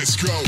Let's go.